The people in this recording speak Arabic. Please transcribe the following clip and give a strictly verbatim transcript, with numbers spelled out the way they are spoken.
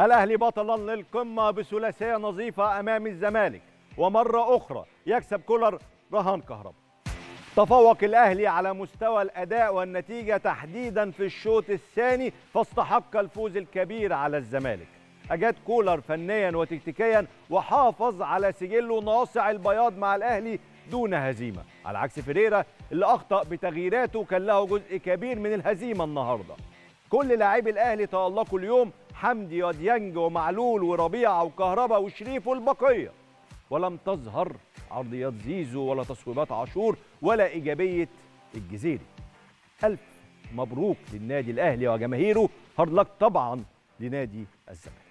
الأهلي بطلا للقمة بثلاثية نظيفة أمام الزمالك، ومرة أخرى يكسب كولر رهان كهرباء. تفوق الأهلي على مستوى الأداء والنتيجة تحديدا في الشوط الثاني، فاستحق الفوز الكبير على الزمالك. أجاد كولر فنيا وتكتيكيا وحافظ على سجله ناصع البياض مع الأهلي دون هزيمة، على عكس فيريرا اللي أخطأ بتغييراته وكان له جزء كبير من الهزيمة النهاردة. كل لاعبي الأهلي تألقوا اليوم، حمدي وديانج ومعلول وربيعة وكهرباء وشريف والبقية، ولم تظهر عرضيات زيزو ولا تصويبات عاشور ولا إيجابية الجزيري. ألف مبروك للنادي الأهلي وجماهيره، هارد لك طبعا لنادي الزمالك.